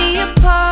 be apart.